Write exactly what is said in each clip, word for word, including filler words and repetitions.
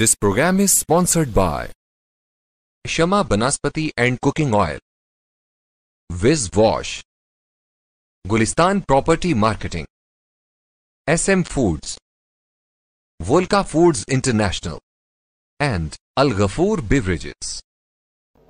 This program is sponsored by Shama Banaspati and Cooking Oil, Wizwash, Gulistan Property Marketing, S M Foods, Volka Foods International and Al Ghafoor Beverages.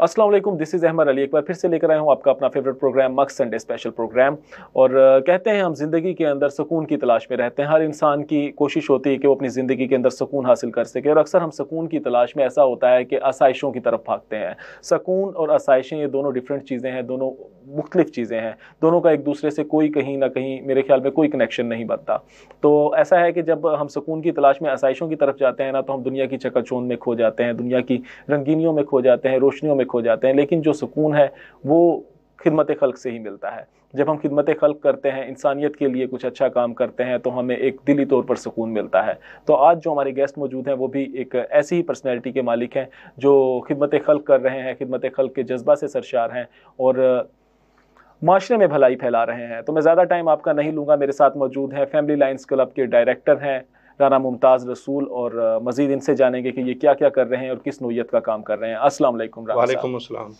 अस्सलाम वालेकुम, this is Ahmar Ali. एक बार फिर से लेकर आया हूँ आपका अपना फेवरेट प्रोग्राम मक्स संडे स्पेशल प्रोग्राम। और कहते हैं हम ज़िंदगी के अंदर सुकून की तलाश में रहते हैं। हर इंसान की कोशिश होती है कि वो अपनी ज़िंदगी के अंदर सुकून हासिल कर सके, और अक्सर हम सुकून की तलाश में ऐसा होता है कि आसाइशों की तरफ भागते हैं। सुकून और आसाइशें ये दोनों डिफरेंट चीज़ें हैं, दोनों मुख्तलिफ चीज़ें हैं, दोनों का एक दूसरे से कोई कहीं ना कहीं मेरे ख्याल में कोई कनेक्शन नहीं बनता। तो ऐसा है कि जब हम सुकून की तलाश में आसाइशों की तरफ जाते हैं ना, तो हम दुनिया की चकाचौंध में खो जाते हैं, दुनिया की रंगीनियों में खो जाते हैं, रोशनियों में खो जाते हैं। लेकिन जो सुकून है वो खिदमत खल्क से ही मिलता है। जब हम खिदमत खल्क करते हैं, इंसानियत के लिए कुछ अच्छा काम करते हैं, तो हमें एक दिली तौर पर सुकून मिलता है। तो आज जो हमारे गेस्ट मौजूद हैं वो भी एक ऐसी ही पर्सनैलिटी के मालिक हैं जो खिदमत खल्क कर रहे हैं, खिदमत खल्क के जज्बा से सरशार हैं और माशरे में भलाई फैला रहे हैं। तो मैं ज़्यादा टाइम आपका नहीं लूँगा। मेरे साथ मौजूद हैं फैमिली लाइन्स क्लब के डायरेक्टर हैं राना मुमताज़ रसूल, और मज़ीद इनसे जानेंगे कि ये क्या क्या कर रहे हैं और किस नोयत का काम कर रहे हैं। अस्सलाम वालेकुम राना साहब।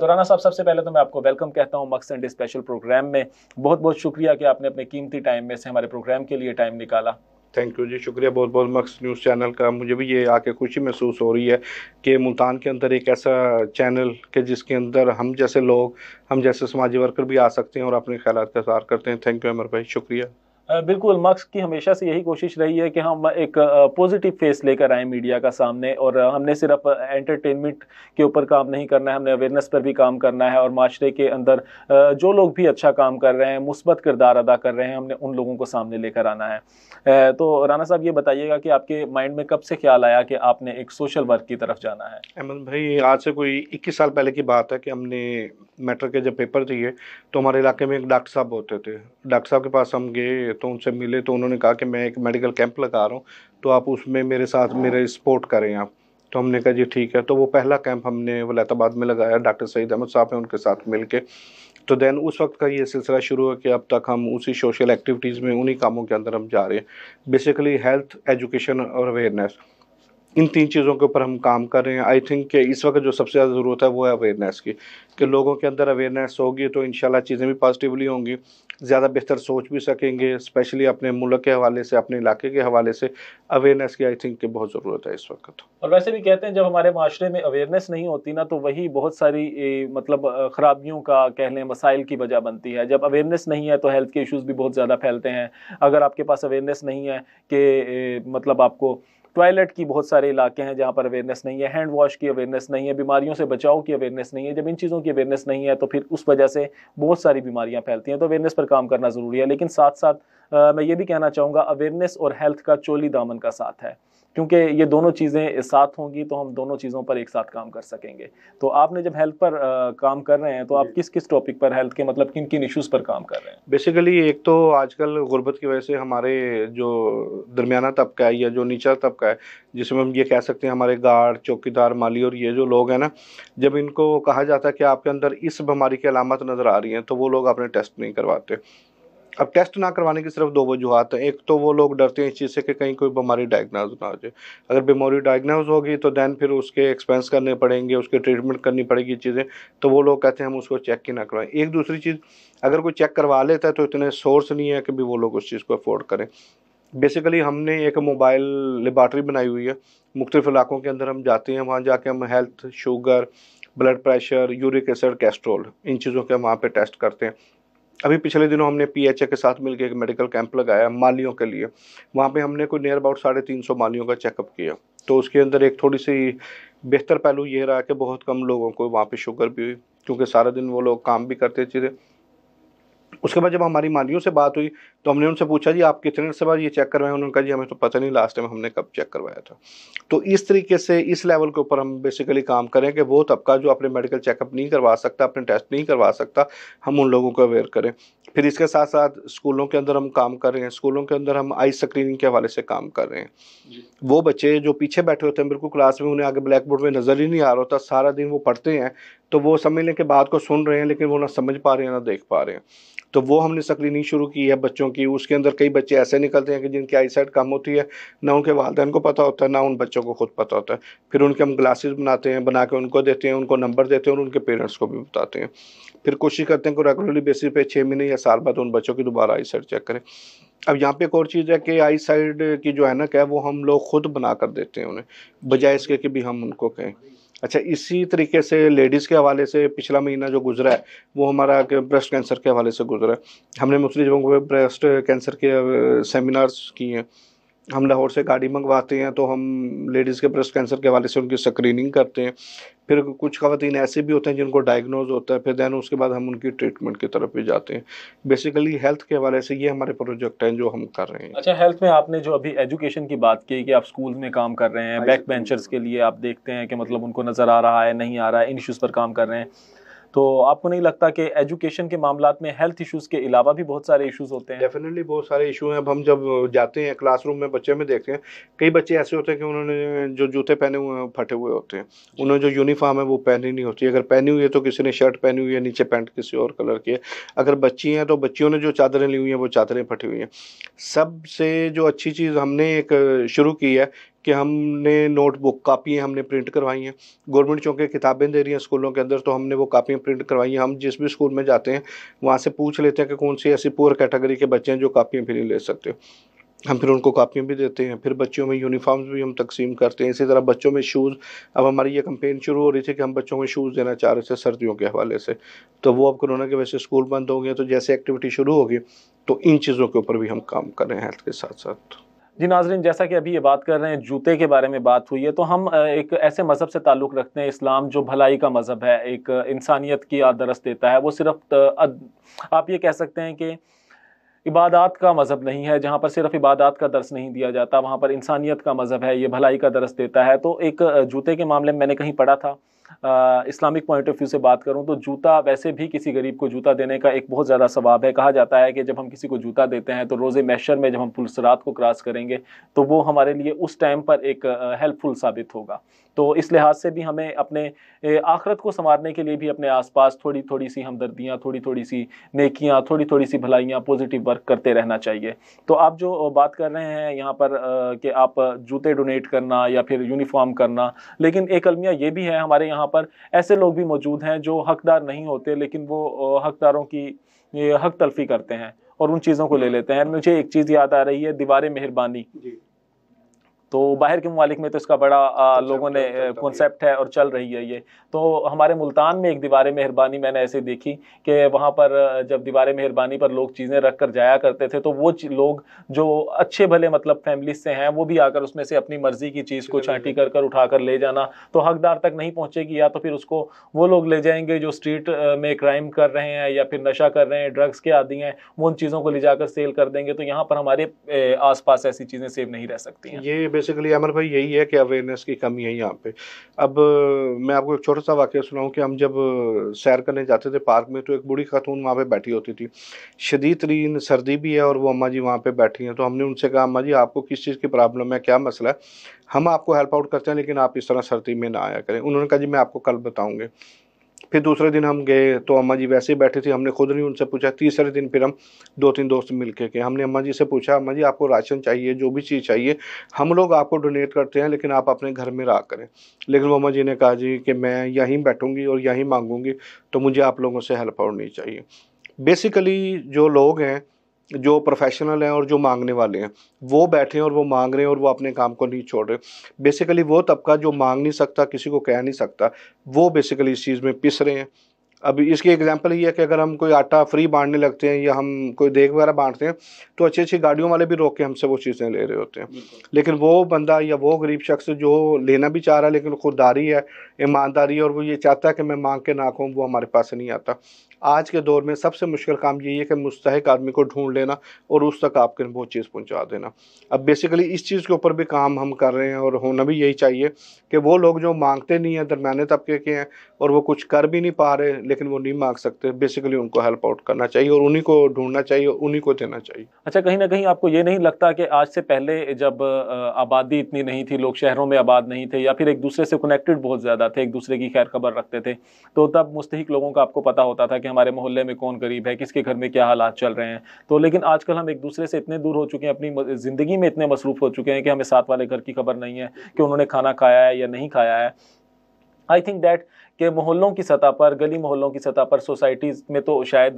तो राना साहब, सबसे पहले तो मैं आपको वेलकम कहता हूँ मक्स संडे स्पेशल प्रोग्राम में। बहुत बहुत शुक्रिया कि आपने अपने कीमती टाइम में से हमारे प्रोग्राम के लिए टाइम निकाला। थैंक यू जी, शुक्रिया बहुत बहुत मक्स न्यूज़ चैनल का। मुझे भी ये आके खुशी महसूस हो रही है कि मुल्तान के अंदर एक ऐसा चैनल कि जिसके अंदर हम जैसे लोग, हम जैसे समाजी वर्कर भी आ सकते हैं और अपने ख्यालात का इज़हार करते हैं। थैंक यू अमर भाई, शुक्रिया। बिल्कुल, मक्स की हमेशा से यही कोशिश रही है कि हम एक पॉजिटिव फेस लेकर आए मीडिया का सामने, और हमने सिर्फ एंटरटेनमेंट के ऊपर काम नहीं करना है, हमने अवेयरनेस पर भी काम करना है। और माशरे के अंदर जो लोग भी अच्छा काम कर रहे हैं, मुस्बत किरदार अदा कर रहे हैं, हमने उन लोगों को सामने लेकर आना है। तो राना साहब ये बताइएगा कि आपके माइंड में कब से ख्याल आया कि आपने एक सोशल वर्क की तरफ जाना है? अहमद भाई, आज से कोई इक्कीस साल पहले की बात है कि हमने मैट्रिक के जब पेपर दिए तो हमारे इलाके में एक डॉक्टर साहब होते थे। डॉक्टर साहब के पास हम गए तो उनसे मिले, तो उन्होंने कहा कि मैं एक मेडिकल कैंप लगा रहा हूँ, तो आप उसमें मेरे साथ मेरे सपोर्ट करें आप। तो हमने कहा जी ठीक है। तो वो पहला कैंप हमने वलैताबाद में लगाया, डॉक्टर सईद अहमद साहब हैं उनके साथ मिलके। तो दैन उस वक्त का ये सिलसिला शुरू हुआ कि अब तक हम उसी सोशल एक्टिविटीज़ में, उन्हीं कामों के अंदर हम जा रहे हैं। बेसिकली हेल्थ, एजुकेशन और अवेयरनेस, इन तीन चीज़ों के ऊपर हम काम कर रहे हैं। आई थिंक कि इस वक्त जो सबसे ज़्यादा ज़रूरत है वो है अवेयरनेस की, कि लोगों के अंदर अवेयरनेस होगी तो इंशाल्लाह चीज़ें भी पॉजिटिवली होंगी, ज़्यादा बेहतर सोच भी सकेंगे, स्पेशली अपने मुल्क के हवाले से, अपने इलाके के हवाले से। अवेयरनेस की आई थिंक कि बहुत ज़रूरत है इस वक्त। और वैसे भी कहते हैं जब हमारे माशरे में अवेयरनेस नहीं होती ना, तो वही बहुत सारी ए, मतलब ख़राबियों का कह लें मसाइल की वजह बनती है। जब अवेयरनेस नहीं है तो हेल्थ के इशूज़ भी बहुत ज़्यादा फैलते हैं। अगर आपके पास अवेयरनेस नहीं है कि मतलब आपको टॉयलेट की, बहुत सारे इलाके हैं जहाँ पर अवेयरनेस नहीं है, हैंड वॉश की अवेयरनेस नहीं है, बीमारियों से बचाव की अवेयरनेस नहीं है। जब इन चीज़ों की अवेयरनेस नहीं है तो फिर उस वजह से बहुत सारी बीमारियाँ फैलती हैं। तो अवेयरनेस पर काम करना ज़रूरी है, लेकिन साथ साथ आ, मैं ये भी कहना चाहूँगा अवेयरनेस और हेल्थ का चोली दामन का साथ है, क्योंकि ये दोनों चीज़ें साथ होंगी तो हम दोनों चीज़ों पर एक साथ काम कर सकेंगे। तो आपने जब हेल्थ पर आ, काम कर रहे हैं तो आप किस किस टॉपिक पर, हेल्थ के मतलब किन किन इश्यूज़ पर काम कर रहे हैं? बेसिकली एक तो आजकल गुर्बत की वजह से हमारे जो दरमियाना तबका है या जो नीचा तबका है, जिसमें हम ये कह सकते हैं हमारे गार्ड, चौकीदार, माली और ये जो लोग हैं ना, जब इनको कहा जाता है कि आपके अंदर इस बीमारी की अलामत नज़र आ रही हैं तो वो लोग अपने टेस्ट नहीं करवाते। अब टेस्ट ना करवाने की सिर्फ दो वजूहत हैं। एक तो वो लोग डरते हैं इस चीज़ से कि कहीं कोई बीमारी डायग्नोज ना हो जाए। अगर बीमारी डायग्नोज होगी तो दैन फिर उसके एक्सपेंस करने पड़ेंगे, उसके ट्रीटमेंट करनी पड़ेगी चीज़ें, तो वो लोग कहते हैं हम उसको चेक ही ना करवाएं। एक दूसरी चीज़, अगर कोई चेक करवा लेता है तो इतने सोर्स नहीं है कि भी वो लोग उस चीज़ को अफोर्ड करें। बेसिकली हमने एक मोबाइल लेबॉर्ट्री बनाई हुई है, मुख्तलिफ इलाकों के अंदर हम जाते हैं, वहाँ जाके हम health, sugar, blood pressure, uric acid, cholesterol, इन चीज़ों के वहाँ पर टेस्ट करते हैं। अभी पिछले दिनों हमने पीएचए के साथ मिलकर एक मेडिकल कैंप लगाया मालियों के लिए। वहाँ पे हमने कोई नियर अबाउट साढ़े तीन सौ मालियों का चेकअप किया। तो उसके अंदर एक थोड़ी सी बेहतर पहलू ये रहा कि बहुत कम लोगों को वहाँ पे शुगर भी हुई, क्योंकि सारा दिन वो लोग काम भी करते चीज़ें। उसके बाद जब हमारी मालियों से बात हुई तो हमने उनसे पूछा जी आप कितने से बाद ये चेक करवाए? उन्होंने कहा जी हमें तो पता नहीं लास्ट टाइम हमने कब चेक करवाया था। तो इस तरीके से इस लेवल के ऊपर हम बेसिकली काम करें कि वो तबका जो अपने मेडिकल चेकअप नहीं करवा सकता, अपने टेस्ट नहीं करवा सकता, हम उन लोगों को अवेयर करें। फिर इसके साथ साथ स्कूलों के अंदर हम काम कर रहे हैं। स्कूलों के अंदर हम आई स्क्रीनिंग के हवाले से काम कर रहे हैं। वो बच्चे जो पीछे बैठे होते हैं बिल्कुल क्लास में, उन्हें आगे ब्लैक बोर्ड में नज़र ही नहीं आ रहा होता, सारा दिन वो पढ़ते हैं तो वो समझ लें कि बात को सुन रहे हैं लेकिन वो ना समझ पा रहे हैं ना देख पा रहे हैं। तो वो हमने स्क्रीनिंग शुरू की है बच्चों की, उसके अंदर कई बच्चे ऐसे निकलते हैं कि जिनकी आई साइट कम होती है, ना उनके वालदैन को पता होता है, ना उन बच्चों को खुद पता होता है। फिर उनके हम ग्लासेस बनाते हैं, बना के उनको देते हैं, उनको नंबर देते हैं और उनके पेरेंट्स को भी बताते हैं। फिर कोशिश करते हैं कि रेगुलरली बेसिस पे छः महीने या साल बाद उन बच्चों की दोबारा आई साइट चेक करें। अब यहाँ पे एक और चीज़ है कि आई साइड की जो एनक है वो हम लोग खुद बना कर देते हैं उन्हें, बजाय इसके कि भी हम उनको कहें। अच्छा, इसी तरीके से लेडीज़ के हवाले से पिछला महीना जो गुजरा है वो हमारा ब्रेस्ट कैंसर के हवाले से गुजरा है। हमने मुख्तलिफ जगहों पर ब्रेस्ट कैंसर के सेमिनार्स किए हैं। हम लाहौर से गाड़ी मंगवाते हैं तो हम लेडीज़ के ब्रेस्ट कैंसर के हवाले से उनकी स्क्रीनिंग करते हैं। फिर कुछ ख़वातीन ऐसे भी होते हैं जिनको डायग्नोज होता है, फिर दैन उसके बाद हम उनकी ट्रीटमेंट की तरफ भी जाते हैं। बेसिकली हेल्थ के हवाले से ये हमारे प्रोजेक्ट हैं जो हम कर रहे हैं। अच्छा, हेल्थ में आपने जो अभी एजुकेशन की बात की कि आप स्कूल में काम कर रहे हैं, बैक बेंचर्स के लिए आप देखते हैं कि मतलब उनको नज़र आ रहा है, नहीं आ रहा है, इन इशूज़ पर काम कर रहे हैं, तो आपको नहीं लगता कि एजुकेशन के मामलों में हेल्थ इश्यूज़ के अलावा भी बहुत सारे इश्यूज़ होते हैं? डेफिनेटली बहुत सारे इशू हैं। अब हम जब जाते हैं क्लासरूम में बच्चे में देखते हैं कई बच्चे ऐसे होते हैं कि उन्होंने जो जूते पहने हुए हैं फटे हुए होते हैं, उन्होंने जो यूनिफॉर्म है वो पहनी नहीं होती। अगर पहनी हुई है तो किसी ने शर्ट पहनी हुई है, नीचे पैंट किसी और कलर की है। अगर बच्ची हैं तो बच्चियों ने जो चादरें ली हुई हैं वो चादरें फटी हुई हैं। सबसे जो अच्छी चीज़ हमने एक शुरू की है कि हमने नोटबुक कापियाँ हमने प्रिंट करवाई हैं। गवर्नमेंट चूँकि किताबें दे रही हैं स्कूलों के अंदर, तो हमने वो कापियाँ प्रिंट करवाई हैं। हम जिस भी स्कूल में जाते हैं वहाँ से पूछ लेते हैं कि कौन सी ऐसी पुअर कैटेगरी के बच्चे हैं जो कापियाँ फ्री ले सकते हो, हम फिर उनको कापियाँ भी देते हैं। फिर बच्चों में यूनिफॉर्म्स भी हम तकसीम करते हैं। इसी तरह बच्चों में शूज़, अब हमारी ये कंपेन शुरू हो रही थी कि हम बच्चों में शूज़ देना चाह रहे थे सर्दियों के हवाले से, तो वो अब कोरोना की वजह से स्कूल बंद हो गए, तो जैसे एक्टिविटी शुरू होगी तो इन चीज़ों के ऊपर भी हम काम कर रहे हैं हेल्थ के साथ साथ। जी नाज़रीन, जैसा कि अभी ये बात कर रहे हैं, जूते के बारे में बात हुई है, तो हम एक ऐसे मज़हब से ताल्लुक़ रखते हैं, इस्लाम जो भलाई का मज़हब है, एक इंसानियत की आदर्श देता है। वो सिर्फ आप ये कह सकते हैं कि इबादात का मज़हब नहीं है, जहाँ पर सिर्फ इबादात का दर्स नहीं दिया जाता, वहाँ पर इंसानियत का मज़हब है, ये भलाई का दर्स देता है। तो एक जूते के मामले में मैंने कहीं पढ़ा था, आ, इस्लामिक पॉइंट ऑफ व्यू से बात करूं तो जूता, वैसे भी किसी गरीब को जूता देने का एक बहुत ज़्यादा सवाब है। कहा जाता है कि जब हम किसी को जूता देते हैं तो रोज़े महशर में जब हम पुलसरात को क्रॉस करेंगे तो वो हमारे लिए उस टाइम पर एक हेल्पफुल साबित होगा। तो इस लिहाज से भी हमें अपने आखरत को संवारने के लिए भी अपने आसपास थोड़ी थोड़ी सी हमदर्दियाँ, थोड़ी थोड़ी सी नेकियाँ, थोड़ी थोड़ी सी भलाइयाँ, पॉजिटिव वर्क करते रहना चाहिए। तो आप जो बात कर रहे हैं यहाँ पर कि आप जूते डोनेट करना या फिर यूनिफॉर्म करना, लेकिन एक अलमिया ये भी है हमारे यहाँ पर ऐसे लोग भी मौजूद हैं जो हकदार नहीं होते, लेकिन वो हकदारों की हक तलफी करते हैं और उन चीज़ों को ले लेते हैं। मुझे एक चीज़ याद आ रही है, दीवार मेहरबानी, तो बाहर के मुमालिक में तो इसका बड़ा आ, लोगों ने कॉन्सेप्ट है और चल रही है ये। तो हमारे मुल्तान में एक दीवार मेहरबानी मैंने ऐसे देखी कि वहाँ पर जब दीवार मेहरबानी पर लोग चीज़ें रख कर जाया करते थे तो वो लोग जो अच्छे भले मतलब फैमिली से हैं वो भी आकर उसमें से अपनी मर्ज़ी की चीज़ को छाँटी कर कर उठा कर ले जाना, तो हकदार तक नहीं पहुँचेगी, या तो फिर उसको वो लोग ले जाएंगे जो स्ट्रीट में क्राइम कर रहे हैं या फिर नशा कर रहे हैं, ड्रग्स के आदी हैं, वो उन चीज़ों को ले जाकर सेल कर देंगे। तो यहाँ पर हमारे आस पास ऐसी चीज़ें सेव नहीं रह सकती हैं। ये बेसिकली अमर भाई यही है कि अवेयरनेस की कमी है यहाँ पे। अब मैं आपको एक छोटा सा वाक्य सुनाऊँ कि हम जब सैर करने जाते थे पार्क में तो एक बूढ़ी खातून वहाँ पे बैठी होती थी, शदीद तरीन सर्दी भी है और वो अम्मा जी वहाँ पे बैठी हैं। तो हमने उनसे कहा, अम्मा जी आपको किस चीज़ की प्रॉब्लम है, क्या मसला है, हम आपको हेल्प आउट करते हैं लेकिन आप इस तरह सर्दी में ना आया करें। उन्होंने कहा जी मैं आपको कल बताऊँगी। फिर दूसरे दिन हम गए तो अम्मा जी वैसे ही बैठी थी, हमने खुद नहीं उनसे पूछा। तीसरे दिन फिर हम दो तीन दोस्त मिलके के हमने अम्मा जी से पूछा, अम्मा जी आपको राशन चाहिए, जो भी चीज़ चाहिए हम लोग आपको डोनेट करते हैं लेकिन आप अपने घर में रहा करें। लेकिन वो अम्मा जी ने कहा जी कि मैं यहीं बैठूँगी और यहीं मांगूँगी, तो मुझे आप लोगों से हेल्प आउट नहीं चाहिए। बेसिकली जो लोग हैं, जो प्रोफेशनल हैं और जो मांगने वाले हैं, वो बैठे हैं और वो मांग रहे हैं और वो अपने काम को नहीं छोड़ रहे। बेसिकली वो तबका जो मांग नहीं सकता, किसी को कह नहीं सकता, वो बेसिकली इस चीज़ में पिस रहे हैं। अब इसकी एग्जांपल ये है कि अगर हम कोई आटा फ्री बांटने लगते हैं या हम कोई देग वगैरह बांटते हैं तो अच्छी अच्छी गाड़ियों वाले भी रोक के हमसे वो चीज़ें ले रहे होते हैं, लेकिन वो बंदा या वो गरीब शख्स जो लेना भी चाह रहा है लेकिन खुददारी है, ईमानदारी है और वो ये चाहता है कि मैं मांग के ना खाऊं, वो हमारे पास नहीं आता। आज के दौर में सबसे मुश्किल काम यही है कि मुस्तहिक आदमी को ढूंढ लेना और उस तक आपके वो चीज़ पहुंचा देना। अब बेसिकली इस चीज़ के ऊपर भी काम हम कर रहे हैं और होना भी यही चाहिए कि वो लोग जो मांगते नहीं हैं, दरम्याने तबके के हैं और वो कुछ कर भी नहीं पा रहे लेकिन वो नहीं मांग सकते, बेसिकली उनको हेल्प आउट करना चाहिए और उन्हीं को ढूंढना चाहिए और उन्हीं को देना चाहिए। अच्छा, कहीं ना कहीं आपको ये नहीं लगता कि आज से पहले जब आबादी इतनी नहीं थी, लोग शहरों में आबाद नहीं थे या फिर एक दूसरे से कनेक्टेड बहुत ज़्यादा थे, एक दूसरे की खैर खबर रखते थे, तो तब मुस्तहिक लोगों का आपको पता होता था कि हमारे मोहल्ले में कौन गरीब है, किसके घर में क्या हालात चल रहे हैं। तो लेकिन आजकल हम एक दूसरे से इतने दूर हो चुके हैं, अपनी ज़िंदगी में इतने मसरूफ़ हो चुके हैं कि हमें साथ वाले घर की खबर नहीं है कि उन्होंने खाना खाया है या नहीं खाया है। आई थिंक दैट कि मोहल्लों की सतह पर, गली मोहल्लों की सतह पर, सोसाइटीज़ में तो शायद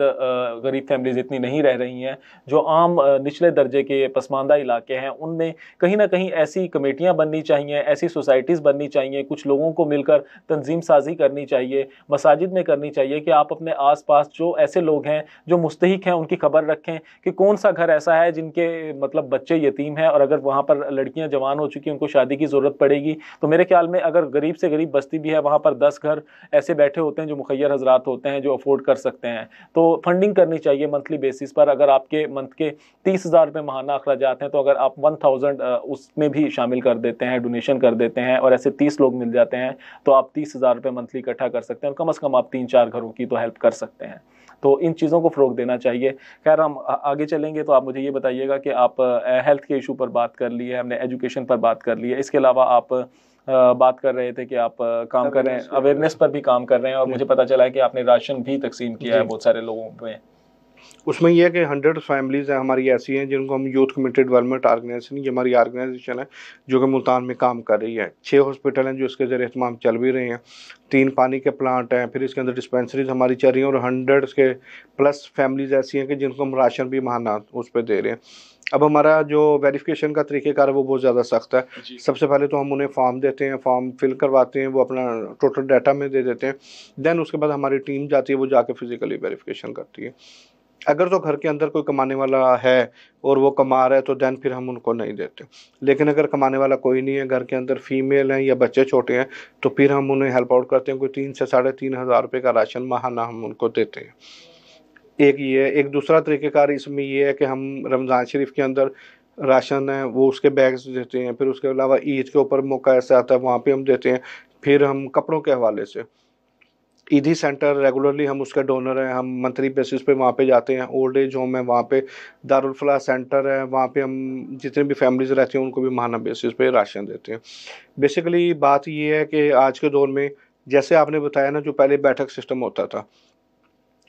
गरीब फैमिलीज़ इतनी नहीं रह रही हैं। जो आम निचले दर्जे के पसमानदा इलाके हैं उनमें कहीं ना कहीं ऐसी कमेटियां बननी चाहिए, ऐसी सोसाइटीज़ बननी चाहिए, कुछ लोगों को मिलकर तंजीम साजी करनी चाहिए, मसाजिद में करनी चाहिए कि आप अपने आस पास जो ऐसे लोग हैं जो मुस्तहिक हैं उनकी खबर रखें कि कौन सा घर ऐसा है जिनके मतलब बच्चे यतीम हैं और अगर वहाँ पर लड़कियाँ जवान हो चुकी हैं उनको शादी की ज़रूरत पड़ेगी। तो मेरे ख्याल में अगर गरीब से गरीब बस्ती भी है वहाँ पर दस घर ऐसे बैठे होते हैं जो मुखय्यर हजरात होते हैं, जो अफोर्ड कर सकते हैं। तो फंडिंग करनी चाहिए मंथली बेसिस पर। अगर आपके मंथ के तीस हज़ार रुपये महाना अखराजात हैं तो अगर आप वन थाउजेंड उसमें भी शामिल कर देते हैं, डोनेशन कर देते हैं और ऐसे तीस लोग मिल जाते हैं तो आप तीस हज़ार रुपये मंथली इकट्ठा कर सकते हैं और कम अज़ कम आप तीन चार घरों की तो हेल्प कर सकते हैं। तो इन चीज़ों को फ़रोग देना चाहिए। खैर हम आगे चलेंगे तो आप मुझे ये बताइएगा कि आप हेल्थ के इशू पर बात कर लिए, हमने एजुकेशन पर बात कर ली है, इसके अलावा आप आ, बात कर रहे थे कि आप काम कर रहे हैं, अवेयरनेस पर भी काम कर रहे हैं और मुझे पता चला है कि आपने राशन भी तकसीम किया है बहुत सारे लोगों में। उसमें यह है कि हंड्रेड फैमिलीज़ हैं हमारी ऐसी हैं जिनको हम यूथ कमिटेड डेवलपमेंट ऑर्गेनाइजेशन, ये हमारी ऑर्गेनाइजेशन है जो कि मुल्तान में काम कर रही है। छः हॉस्पिटल हैं जो इसके ज़रिए इत्माम चल भी रहे हैं, तीन पानी के प्लांट हैं, फिर इसके अंदर डिस्पेंसरीज हमारी चल रही हैं और हंड्रेड के प्लस फैमिलीज़ ऐसी हैं कि जिनको हम राशन भी महाना उस पर दे रहे हैं। अब हमारा जो वेरिफिकेशन का तरीक़ेकार है वो बहुत ज़्यादा सख्त है। सबसे पहले तो हम उन्हें फॉर्म देते हैं, फॉर्म फिल करवाते हैं, वो अपना टोटल डाटा में दे देते हैं, देन उसके बाद हमारी टीम जाती है, वो जाके फिज़िकली वेरिफिकेशन करती है। अगर तो घर के अंदर कोई कमाने वाला है और वो कमा रहा है तो दैन फिर हम उनको नहीं देते, लेकिन अगर कमाने वाला कोई नहीं है, घर के अंदर फीमेल हैं या बच्चे छोटे हैं तो फिर हम उन्हें हेल्प आउट करते हैं। कोई तीन से साढ़े तीन हज़ार रुपये का राशन महाना हम उनको देते हैं। एक ये एक दूसरा तरीक़ेकार इसमें ये है कि हम रमज़ान शरीफ के अंदर राशन है वो उसके बैग्स देते हैं, फिर उसके अलावा ईद के ऊपर मौका ऐसा आता है वहाँ पे हम देते हैं। फिर हम कपड़ों के हवाले से ईदी सेंटर रेगुलरली हम उसका डोनर हैं, हम मंथली बेसिस पे वहाँ पे जाते हैं। ओल्ड एज होम है वहाँ पे, दारुल फलाह सेंटर है वहाँ पे हम जितने भी फैमिलीज़ रहती हैं उनको भी महाना बेसिस पे राशन देते हैं। बेसिकली बात ये है कि आज के दौर में जैसे आपने बताया ना, जो पहले बैठक सिस्टम होता था,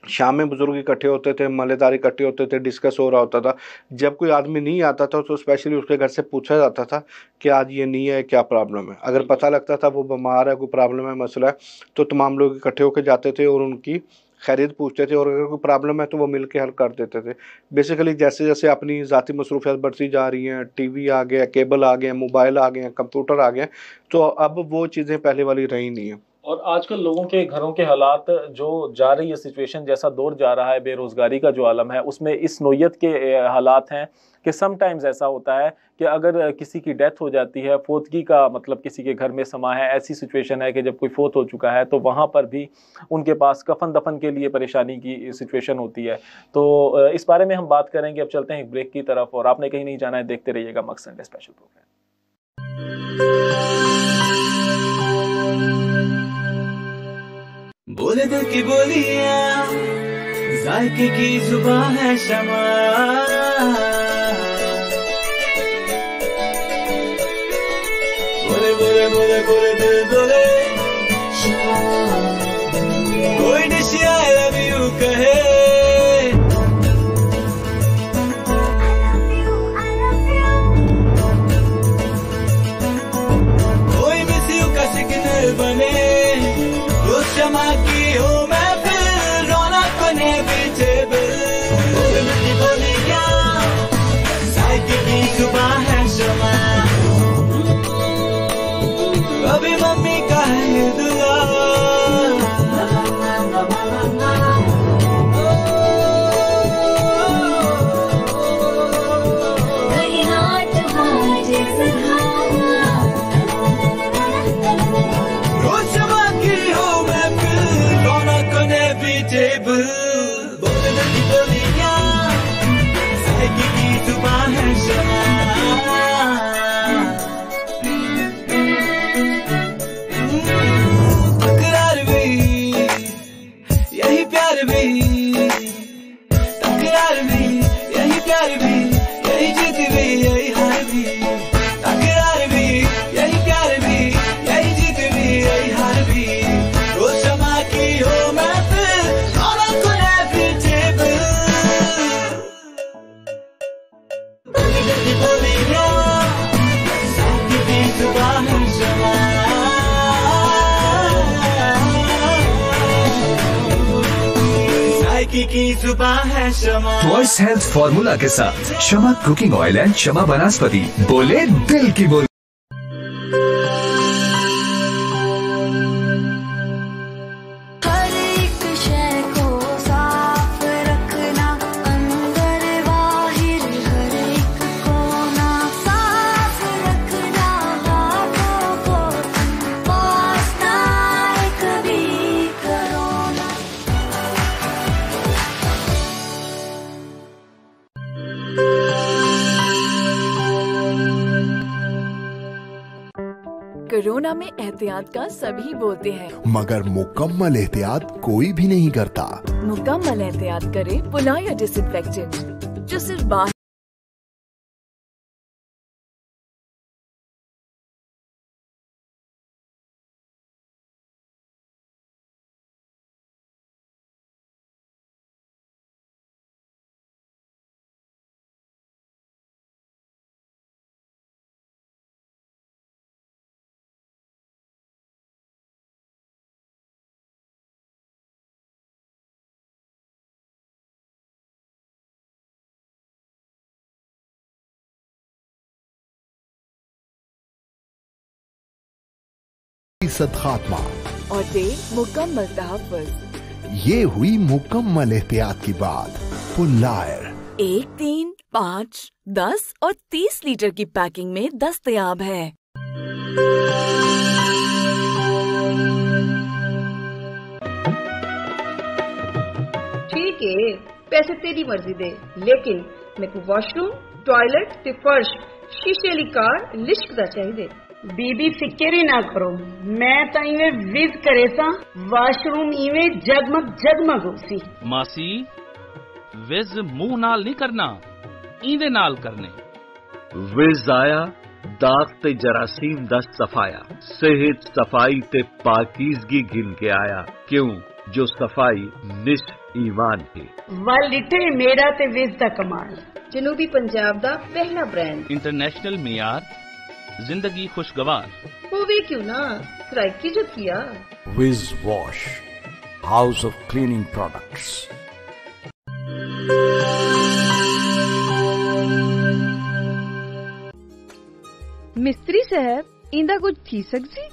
शाम में बुज़ुर्ग इकट्ठे होते थे, महल्लेदार इकट्ठे होते थे, डिस्कस हो रहा होता था। जब कोई आदमी नहीं आता था तो स्पेशली उसके घर से पूछा जाता था कि आज ये नहीं है, क्या प्रॉब्लम है। अगर पता लगता था वो बीमार है, कोई प्रॉब्लम है, मसला है, तो तमाम लोग इकट्ठे होकर जाते थे और उनकी खैरियत पूछते थे और अगर कोई प्रॉब्लम है तो वो मिलके हल कर देते थे। बेसिकली जैसे जैसे अपनी ज़ाती मसरूफियात बढ़ती जा रही हैं, टीवी आ गया, केबल आ गया, मोबाइल आ गए, कंप्यूटर आ गए, तो अब वो चीज़ें पहले वाली रही नहीं हैं। और आजकल लोगों के घरों के हालात जो जा रही है सिचुएशन, जैसा दौर जा रहा है, बेरोज़गारी का जो आलम है, उसमें इस नौयत के हालात हैं कि समटाइम्स ऐसा होता है कि अगर किसी की डेथ हो जाती है, फोतगी का मतलब किसी के घर में समा है, ऐसी सिचुएशन है कि जब कोई फोत हो चुका है तो वहाँ पर भी उनके पास कफन दफन के लिए परेशानी की सिचुएशन होती है। तो इस बारे में हम बात करेंगे। अब चलते हैं एक ब्रेक की तरफ और आपने कहीं नहीं जाना है, देखते रहिएगा मक्स संडे स्पेशल प्रोग्राम। बोले दिल की बोलिया, जायके की जुबान है शमा, बोले बोले बोले बोले दिल बोले शमा, कोई निशी आई लव यू कहे, कोई मिस यू का सिग्नल बने, शमा की हूँ मैं फिर रौनक बने पीछे बिल, बोले मिट्टी बोली क्या साइकी की सुबह है शमा, अभी मम्मी का है दुआ, कहीं हाथ तुम्हारे सहारा, खुशकी की जुबा है शमा। वॉइस हेल्थ फार्मूला के साथ Shama cooking oil and Shama बनास्पति, बोले दिल की बोली। कोरोना में एहतियात का सभी बोलते हैं, मगर मुकम्मल एहतियात कोई भी नहीं करता। मुकम्मल एहतियात करे पुना या डिसइंफेक्टेंट, जो सिर्फ बाहर। खात्मा और मुकम्मल तहफ़्फ़ुज़। ये हुई मुकम्मल एहतियात की बात। पुलायर एक तीन पाँच दस और तीस लीटर की पैकिंग में दस्तयाब है। ठीक है, पैसे तेरी मर्जी दे, लेकिन मेरे को वॉशरूम, टॉयलेट ते फर्श शीशे वाली कार लिश्कदा चाहिए। बीबी फिक्र ही ना करो, मैं तो इवे विज करे सा वाशरूम इवे जगमग जगमग होसी। मासी विज मुंह नाल नहीं करना, इवे नाल करने। विज आया दाग ते जरासीम दा सफाया, सेहत सफाई ते पाकीजगी गिन के आया, क्यों जो सफाई निश्च ईमान है। वालिटे मेरा ते विज दा कमाल, जनूबी पंजाब दा पहला ब्रांड, इंटरनेशनल मियार, जिंदगी खुशगवार हो वे क्यों ना की जो किया। Wizwash, house of cleaning products. मिस्त्री साहब इंदा कुछ थी सकती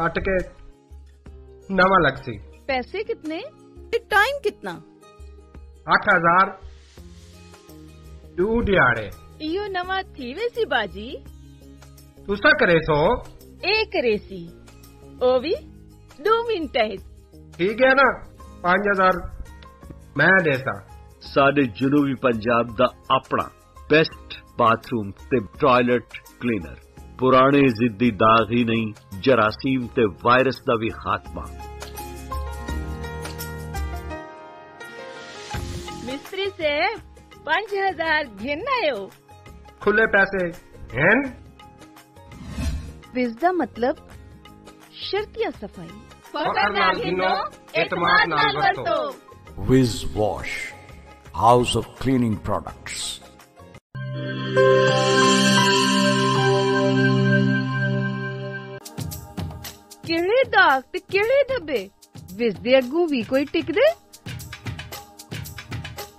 पट के नवा लग सी। पैसे कितने ते टाइम कितना? आठ हजार दू दिहाड़े। इयो नवा थी वैसी बाजी तुसा करे सो ए करे सी, ओ भी दो मिनट है। ठीक है ना, पांच हजार मैं देसा। साडे जुनूबी पंजाब दा अपना बेस्ट बाथरूम ते टॉयलेट क्लीनर, पुराने जिद्दी दाग ही नहीं, जरासीम ते वायरस दा भी खात्मा। मिस्त्री से पांच हजार घेना आयो, खुले पैसे हैं। विज़ दा मतलब शर्त या सफाई। Wiz Wash, house of cleaning products. केड़े दाग ते केड़े धब्बे विज़ दे अगू भी कोई टिक दे।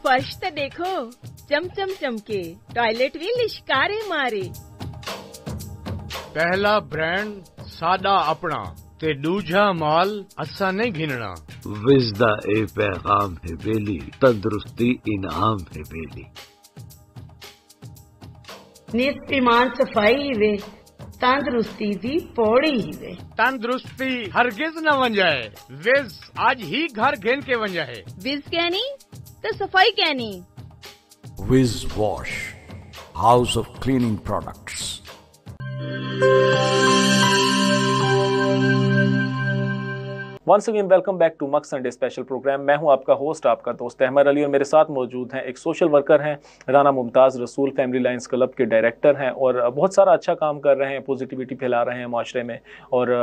फर्श ते देखो चमचम चमके, टॉयलेट भी लिशकारे मारे। पहला ब्रांड सादा अपना ते दूजा माल असा नहीं घिनना। विजदा ए पैगाम है बेली, तंदुरुस्ती इनाम है बेली। नित ईमान सफाई वे, तंदुरुस्ती दी पौड़ी ही वे। तंदुरुस्ती हरगिज न बन जाए, विज आज ही घर घेन के बन जाए। विज कहनी तो सफाई कहनी। Vij wash, house of cleaning products. Once again, welcome back to Mux Sunday Special Program. मैं हूं आपका होस्ट, आपका दोस्त अहमर अली, और मेरे साथ मौजूद हैं एक सोशल वर्कर हैं, Rana Mumtaz Rasool, family lines club के डायरेक्टर हैं और बहुत सारा अच्छा काम कर रहे हैं, पॉजिटिविटी फैला रहे हैं माशरे में, और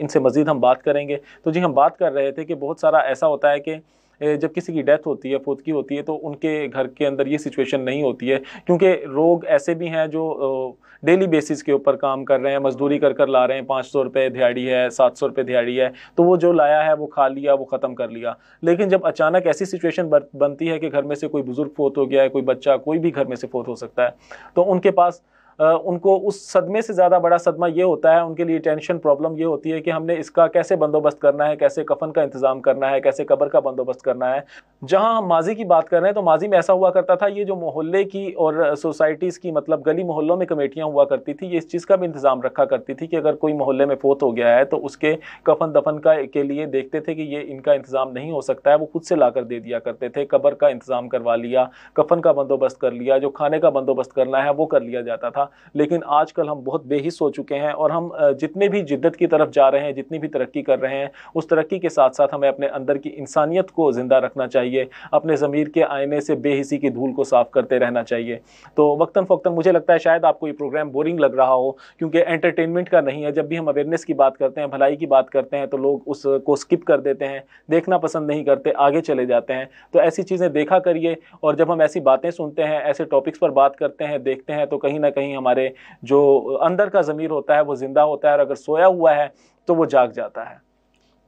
इनसे मज़ीद हम बात करेंगे। तो जी हम बात कर रहे थे कि बहुत सारा ऐसा होता है कि जब किसी की डेथ होती है, फौतगी होती है, तो उनके घर के अंदर ये सिचुएशन नहीं होती है, क्योंकि लोग ऐसे भी हैं जो डेली बेसिस के ऊपर काम कर रहे हैं, मजदूरी कर कर ला रहे हैं, पाँच सौ रुपये दिहाड़ी है, सात सौ रुपये दिहाड़ी है, तो वो जो लाया है वो खा लिया, वो ख़त्म कर लिया। लेकिन जब अचानक ऐसी सिचुएशन बनती है कि घर में से कोई बुजुर्ग फोत हो गया है, कोई बच्चा, कोई भी घर में से फोत हो सकता है, तो उनके पास उनको उस सदमे से ज़्यादा बड़ा सदमा ये होता है, उनके लिए टेंशन प्रॉब्लम ये होती है कि हमने इसका कैसे बंदोबस्त करना है, कैसे कफन का इंतज़ाम करना है, कैसे कब्र का बंदोबस्त करना है। जहां हम माजी की बात कर रहे हैं तो माजी में ऐसा हुआ करता था, ये जो मोहल्ले की और सोसाइटीज़ की मतलब गली मोहल्लों में कमेटियाँ हुआ करती थी, ये इस चीज़ का भी इंतज़ाम रखा करती थी कि अगर कोई मोहल्ले में फोत हो गया है तो उसके कफन दफन का के लिए देखते थे कि ये इनका इंतज़ाम नहीं हो सकता है, वो खुद से ला कर दे दिया करते थे, कब्र का इंतज़ाम करवा लिया, कफन का बंदोबस्त कर लिया, जो खाने का बंदोबस्त करना है वो कर लिया जाता था। लेकिन आजकल हम बहुत बेहिस हो चुके हैं और हम जितने भी जिद्दत की तरफ जा रहे हैं, जितनी भी तरक्की कर रहे हैं, उस तरक्की के साथ साथ हमें अपने अंदर की इंसानियत को जिंदा रखना चाहिए, अपने ज़मीर के आईने से बेहिसी की धूल को साफ करते रहना चाहिए। तो वक्तन फ़क्तन मुझे लगता है शायद आपको ये प्रोग्राम बोरिंग लग रहा हो, क्योंकि एंटरटेनमेंट का नहीं है। जब भी हम अवेयरनेस की बात करते हैं, भलाई की बात करते हैं, तो लोग उसको स्किप कर देते हैं, देखना पसंद नहीं करते, आगे चले जाते हैं। तो ऐसी चीज़ें देखा करिए, और जब हम ऐसी बातें सुनते हैं, ऐसे टॉपिक्स पर बात करते हैं, देखते हैं, तो कहीं ना कहीं हमारे जो अंदर का ज़मीर होता है वो ज़िंदा होता है, और अगर सोया हुआ है तो वो जाग जाता है।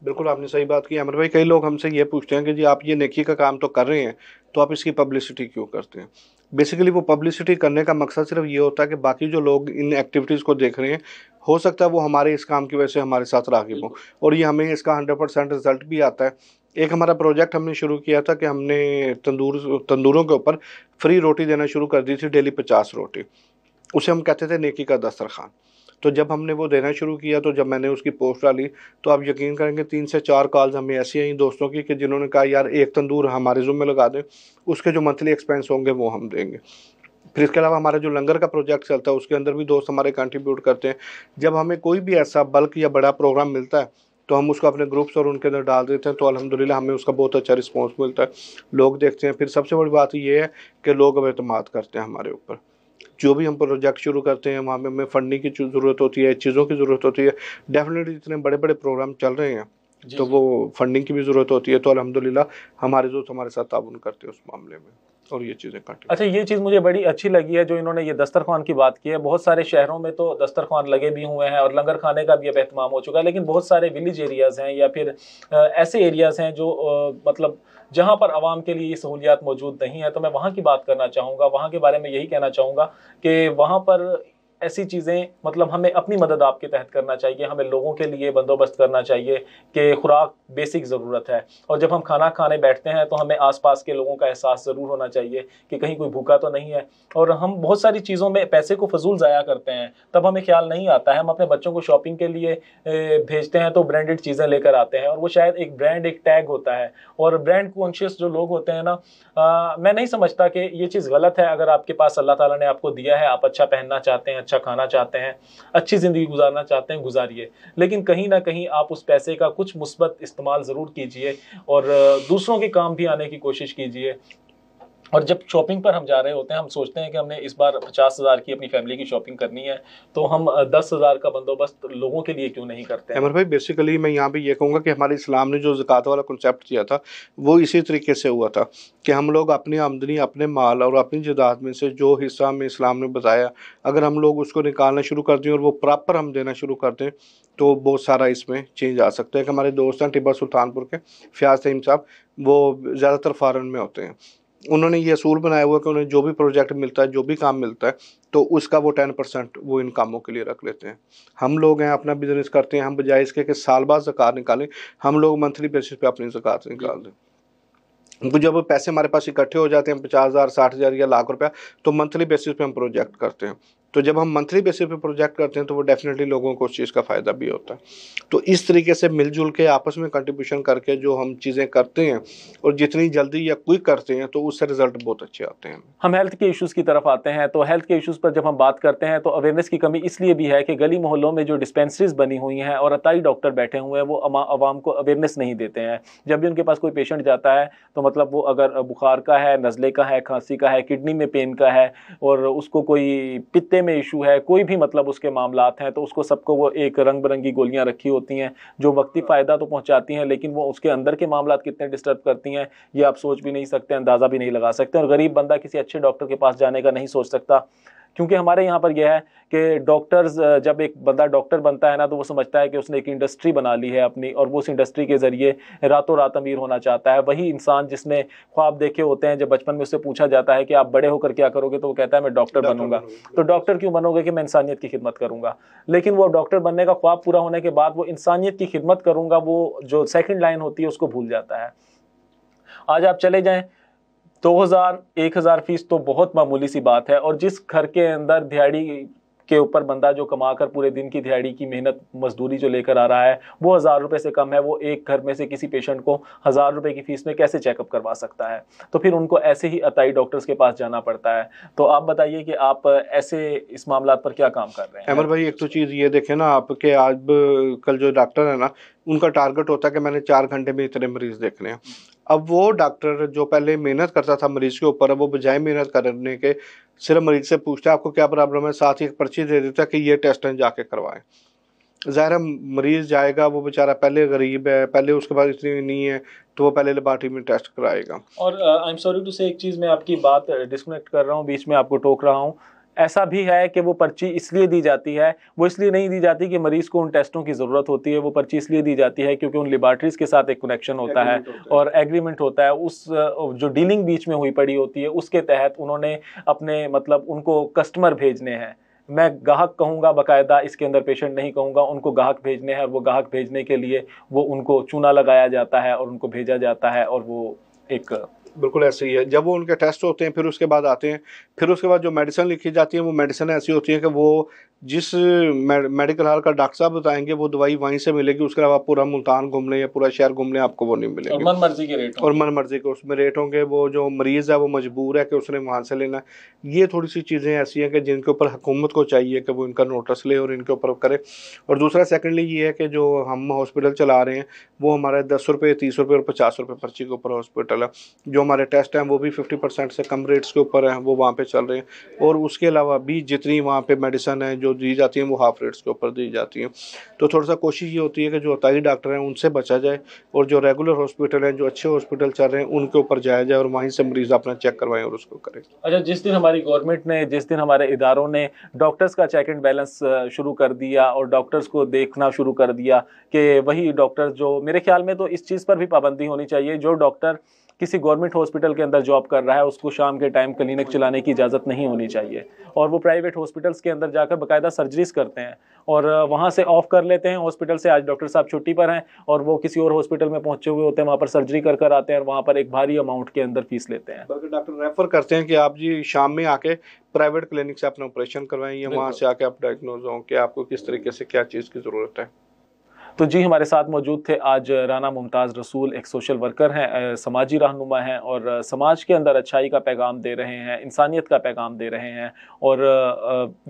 बिल्कुल आपने सही बात की अमर भाई। कई लोग हमसे ये पूछते हैं कि जी आप ये नेकी का काम तो कर रहे हैं, तो आप इसकी पब्लिसिटी क्यों करते हैं? बेसिकली वो पब्लिसिटी करने का मकसद सिर्फ ये होता है कि बाकी जो लोग इन एक्टिविटीज़ को देख रहे हैं, हो सकता है वो हमारे इस काम की वजह से हमारे साथ राग़िब हों, और ये हमें इसका हंड्रेड परसेंट रिजल्ट भी आता है। एक हमारा प्रोजेक्ट हमने शुरू किया था कि हमने तंदूर तंदूरों के ऊपर फ्री रोटी देना शुरू कर दी थी, डेली पचास रोटी, उसे हम कहते थे नेकी का दस्तरखान। तो जब हमने वो देना शुरू किया, तो जब मैंने उसकी पोस्ट डाली, तो आप यकीन करेंगे तीन से चार कॉल्स हमें ऐसी आई दोस्तों की कि जिन्होंने कहा यार एक तंदूर हमारे ज़ुम्मे लगा दें, उसके जो मंथली एक्सपेंस होंगे वो हम देंगे। फिर इसके अलावा हमारा जो लंगर का प्रोजेक्ट चलता है, उसके अंदर भी दोस्त हमारे कंट्रीब्यूट करते हैं। जब हमें कोई भी ऐसा बल्क या बड़ा प्रोग्राम मिलता है तो हम उसको अपने ग्रुप्स और उनके अंदर डाल देते हैं, तो अल्हम्दुलिल्लाह हमें उसका बहुत अच्छा रिस्पांस मिलता है, लोग देखते हैं। फिर सबसे बड़ी बात ये है कि लोग अब एतमाद करते हैं हमारे ऊपर। जो भी हम प्रोजेक्ट शुरू करते हैं वहाँ में हमें फंडिंग की ज़रूरत होती है, चीज़ों की ज़रूरत होती है। डेफिनेटली इतने बड़े बड़े प्रोग्राम चल रहे हैं तो वो फंडिंग की भी ज़रूरत होती है, तो अल्हम्दुलिल्लाह हमारे दोस्त हमारे साथ ताबुन करते हैं उस मामले में, और ये चीज़ें काटें। अच्छा, ये चीज़ मुझे बड़ी अच्छी लगी है जो इन्होंने ये दस्तरखान की बात की है। बहुत सारे शहरों में तो दस्तरखान लगे भी हुए हैं और लंगर खाने का भी अब एहतमाम हो चुका है, लेकिन बहुत सारे विलेज एरियाज़ हैं या फिर ऐसे एरियाज़ हैं जो मतलब जहाँ पर आवाम के लिए ये सहूलियात मौजूद नहीं है, तो मैं वहाँ की बात करना चाहूँगा, वहाँ के बारे में यही कहना चाहूँगा कि वहाँ पर ऐसी चीज़ें मतलब हमें अपनी मदद आपके तहत करना चाहिए, हमें लोगों के लिए बंदोबस्त करना चाहिए कि खुराक बेसिक ज़रूरत है, और जब हम खाना खाने बैठते हैं तो हमें आसपास के लोगों का एहसास ज़रूर होना चाहिए कि कहीं कोई भूखा तो नहीं है। और हम बहुत सारी चीज़ों में पैसे को फजूल ज़ाया करते हैं, तब हमें ख्याल नहीं आता है। हम अपने बच्चों को शॉपिंग के लिए भेजते हैं तो ब्रांडेड चीज़ें लेकर आते हैं, और वो शायद एक ब्रांड एक टैग होता है, और ब्रांड कॉन्शियस जो लोग होते हैं ना, आ, मैं नहीं समझता कि ये चीज़ गलत है। अगर आपके पास अल्लाह ताला ने आपको दिया है, आप अच्छा पहनना चाहते हैं, अच्छा खाना चाहते हैं, अच्छी ज़िंदगी गुजारना चाहते हैं, गुजारिए, लेकिन कहीं ना कहीं आप उस पैसे का कुछ मुस्बत इस्तेमाल ज़रूर कीजिए और दूसरों के काम भी आने की कोशिश कीजिए। और जब शॉपिंग पर हम जा रहे होते हैं, हम सोचते हैं कि हमने इस बार पचास हज़ार की अपनी फैमिली की शॉपिंग करनी है, तो हम दस हज़ार का बंदोबस्त लोगों के लिए क्यों नहीं करते हैं? अमर भाई, बेसिकली मैं यहाँ पे ये कहूँगा कि हमारे इस्लाम ने जो ज़कात वाला कॉन्सेप्ट किया था वो इसी तरीके से हुआ था कि हम लोग अपनी आमदनी, अपने माल और अपनी जिदाद में से जो हिस्सा में इस्लाम ने बताया, अगर हम लोग उसको निकालना शुरू कर दें और वो प्रॉपर हम देना शुरू कर दें, तो बहुत सारा इसमें चेंज आ सकता है। कि हमारे दोस्त हैं टिब्बा सुल्तानपुर के फयाज़ सईम साहब, वो ज़्यादातर फ़ारन में होते हैं, उन्होंने ये असूल बनाया हुआ कि उन्हें जो भी प्रोजेक्ट मिलता है, जो भी काम मिलता है, तो उसका वो टेन परसेंट वो इन कामों के लिए रख लेते हैं। हम लोग हैं, अपना बिजनेस करते हैं, हम बजाय इसके कि साल बाद ज़कात निकालें, हम लोग मंथली बेसिस पे अपनी ज़कात निकाल दें। उनको जब पैसे हमारे पास इकट्ठे हो जाते हैं, पचास हज़ार, साठ हज़ार या लाख रुपया, तो मंथली बेसिस पे हम प्रोजेक्ट करते हैं। तो जब हम मंथली बेसिस पे प्रोजेक्ट करते हैं तो वो डेफिनेटली लोगों को उस चीज़ का फ़ायदा भी होता है। तो इस तरीके से मिलजुल के आपस में कंट्रीब्यूशन करके जो हम चीज़ें करते हैं, और जितनी जल्दी या क्विक करते हैं, तो उससे रिजल्ट बहुत अच्छे आते हैं। हम हेल्थ के इशूज़ की तरफ आते हैं, तो हेल्थ के इशूज़ पर जब हम बात करते हैं तो अवेयरनेस की कमी इसलिए भी है कि गली मोहल्लों में जो डिस्पेंसरीज बनी हुई हैं और अताई डॉक्टर बैठे हुए हैं, वो आवाम को अवेयरनेस नहीं देते हैं। जब भी उनके पास कोई पेशेंट जाता है तो मतलब वो अगर बुखार का है, नज़ले का है, खांसी का है, किडनी में पेन का है, और उसको कोई पित्ते में इशू है, कोई भी मतलब उसके मामलात हैं, तो उसको सबको वो एक रंग बिरंगी गोलियां रखी होती हैं जो वक्ती फ़ायदा तो पहुंचाती हैं, लेकिन वो उसके अंदर के मामलात कितने डिस्टर्ब करती हैं ये आप सोच भी नहीं सकते, अंदाज़ा भी नहीं लगा सकते। और गरीब बंदा किसी अच्छे डॉक्टर के पास जाने का नहीं सोच सकता, क्योंकि हमारे यहाँ पर यह है कि डॉक्टर्स, जब एक बंदा डॉक्टर बनता है ना तो वो समझता है कि उसने एक इंडस्ट्री बना ली है अपनी, और वो उस इंडस्ट्री के ज़रिए रातों रात अमीर होना चाहता है। वही इंसान जिसने ख्वाब देखे होते हैं, जब बचपन में उससे पूछा जाता है कि आप बड़े होकर क्या करोगे, तो वो कहता है मैं डॉक्टर बनूंगा। तो डॉक्टर क्यों बनोगे? कि मैं इंसानियत की खिदमत करूँगा। लेकिन वो डॉक्टर बनने का ख्वाब पूरा होने के बाद वो इंसानियत की खिदमत करूँगा, वो जो सेकेंड लाइन होती है उसको भूल जाता है। आज आप चले जाएँ, दो हज़ार, एक हज़ार फीस तो बहुत मामूली सी बात है। और जिस घर के अंदर दिहाड़ी के ऊपर बंदा जो कमा कर पूरे दिन की दिहाड़ी की मेहनत मजदूरी जो लेकर आ रहा है वो हज़ार रुपए से कम है, वो एक घर में से किसी पेशेंट को हज़ार रुपए की फीस में कैसे चेकअप करवा सकता है? तो फिर उनको ऐसे ही अताई डॉक्टर्स के पास जाना पड़ता है। तो आप बताइए कि आप ऐसे इस मामला पर क्या काम कर रहे हैं? अमर भाई, एक तो चीज़ ये देखें ना आपके आज कल जो डॉक्टर है ना उनका टारगेट होता है कि मैंने चार घंटे में इतने मरीज़ देखने हैं। अब वो डॉक्टर जो पहले मेहनत करता था मरीज़ के ऊपर, वो बजाय मेहनत करने के सिर्फ मरीज़ से पूछता है आपको क्या प्रॉब्लम है, साथ ही एक पर्ची दे देता है कि ये टेस्ट हैं जाके करवाएं। ज़ाहिर मरीज़ जाएगा, वो बेचारा पहले गरीब है, पहले उसके पास इतनी नहीं है, तो वो पहले लेबॉर्टरी में टेस्ट कराएगा। और आई एम सॉरी टू से, एक चीज़ मैं आपकी बात डिस्कनेक्ट कर रहा हूँ, बीच में आपको टोक रहा हूँ। ऐसा भी है कि वो पर्ची इसलिए दी जाती है, वो इसलिए नहीं दी जाती कि मरीज़ को उन टेस्टों की ज़रूरत होती है, वो पर्ची इसलिए दी जाती है क्योंकि उन लेबॉर्टरीज़ के साथ एक कनेक्शन होता है और एग्रीमेंट होता है। उस जो डीलिंग बीच में हुई पड़ी होती है उसके तहत उन्होंने अपने मतलब उनको कस्टमर भेजने हैं, मैं ग्राहक कहूँगा बाकायदा, इसके अंदर पेशेंट नहीं कहूँगा, उनको ग्राहक भेजने हैं। और वो ग्राहक भेजने के लिए वो उनको चूना लगाया जाता है और उनको भेजा जाता है, और वो एक बिल्कुल ऐसे ही है। जब वो उनके टेस्ट होते हैं फिर उसके बाद आते हैं, फिर उसके बाद जो मेडिसिन लिखी जाती है वो मेडिसिन ऐसी होती है कि वो जिस मेडिकल हॉल का डॉक्टर साहब बताएंगे वो दवाई वहीं से मिलेगी। उसके अलावा पूरा मुल्तान घूम लें या पूरा शहर घूम लें आपको वो नहीं मिलेगी, और मन मर्जी के रेट और मन मर्जी के उसमें रेट होंगे। वो जो मरीज़ है वो मजबूर है कि उसने वहाँ से लेना। ये थोड़ी सी चीज़ें ऐसी हैं कि जिनके ऊपर हुकूमत को चाहिए कि वो इनका नोटिस ले और इनके ऊपर करे। और दूसरा सेकेंडली ये है कि जो हम हॉस्पिटल चला रहे हैं वो हमारे दस रुपये तीस रुपये और पचास रुपये पर्ची के ऊपर हॉस्पिटल है। जो हमारे टेस्ट हैं वो भी फिफ्टी परसेंट से कम रेट्स के ऊपर हैं, वो वहाँ पे चल रहे हैं। और उसके अलावा भी जितनी वहाँ पे मेडिसिन है जो दी जाती है वो हाफ रेट्स के ऊपर दी जाती हैं। तो थोड़ा सा कोशिश ये होती है कि जो अताई डॉक्टर हैं उनसे बचा जाए और जो रेगुलर हॉस्पिटल हैं, जो अच्छे हॉस्पिटल चल रहे हैं, उनके ऊपर जाया जाए और वहीं से मरीज़ अपना चेक करवाएँ और उसको करें। अच्छा, जिस दिन हमारी गवर्नमेंट ने, जिस दिन हमारे इदारों ने डॉक्टर्स का चेक एंड बैलेंस शुरू कर दिया और डॉक्टर्स को देखना शुरू कर दिया कि वही डॉक्टर्स, जो मेरे ख्याल में तो इस चीज़ पर भी पाबंदी होनी चाहिए, जो डॉक्टर किसी गवर्नमेंट हॉस्पिटल के अंदर जॉब कर रहा है उसको शाम के टाइम क्लिनिक चलाने की इजाज़त नहीं होनी चाहिए। और वो प्राइवेट हॉस्पिटल्स के अंदर जाकर बाकायदा सर्जरीज करते हैं और वहाँ से ऑफ कर लेते हैं हॉस्पिटल से। आज डॉक्टर साहब छुट्टी पर हैं और वो किसी और हॉस्पिटल में पहुँचे हुए होते हैं, वहाँ पर सर्जरी कर कर आते हैं और वहाँ पर एक भारी अमाउंट के अंदर फीस लेते हैं। बल्कि डॉक्टर रेफर करते हैं कि आप जी शाम में आके प्राइवेट क्लिनिक से अपना ऑपरेशन करवाएं या वहाँ से आके आप डायग्नोज हों कि आपको किस तरीके से क्या चीज़ की ज़रूरत है। तो जी, हमारे साथ मौजूद थे आज राना मुमताज़ रसूल, एक सोशल वर्कर हैं, समाजी रहनुमा हैं और समाज के अंदर अच्छाई का पैगाम दे रहे हैं, इंसानियत का पैगाम दे रहे हैं। और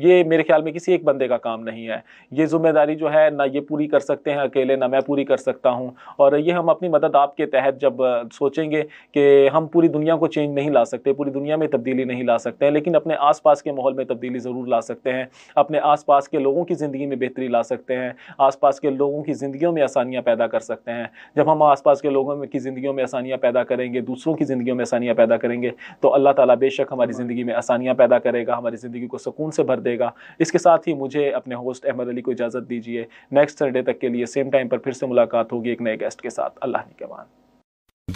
ये मेरे ख्याल में किसी एक बंदे का काम नहीं है, ये जिम्मेदारी जो है ना ये पूरी कर सकते हैं अकेले, ना मैं पूरी कर सकता हूं। और ये हम अपनी मदद आपके तहत जब सोचेंगे कि हम पूरी दुनिया को चेंज नहीं ला सकते, पूरी दुनिया में तब्दीली नहीं ला सकते हैं, लेकिन अपने आस पास के माहौल में तब्दीली ज़रूर ला सकते हैं, अपने आस पास के लोगों की ज़िंदगी में बेहतरी ला सकते हैं, आस पास के लोगों ज़िंदगियों में आसानियाँ पैदा कर सकते हैं। जब हम आसपास के लोगों की ज़िंदगियों में आसानियाँ पैदा करेंगे, दूसरों की ज़िंदगियों में आसानियाँ पैदा करेंगे, तो अल्लाह ताला बेशक हमारी ज़िंदगी में आसानियाँ पैदा करेगा, हमारी ज़िंदगी को सुकून से भर देगा। इसके साथ ही मुझे अपने होस्ट अहमद अली को इजाज़त दीजिए। नेक्स्ट संडे तक के लिए सेम टाइम पर फिर से मुलाकात होगी एक नए गेस्ट के साथ। अल्लाह निगहबान।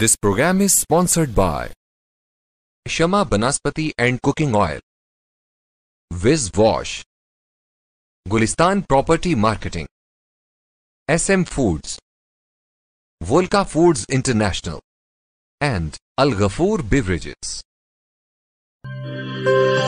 This programme is sponsored by Shama बनास्पति and cooking oil, विज़वॉश, Gulistan property marketing, S M Foods, Volka Foods International, and Al Ghafoor Beverages.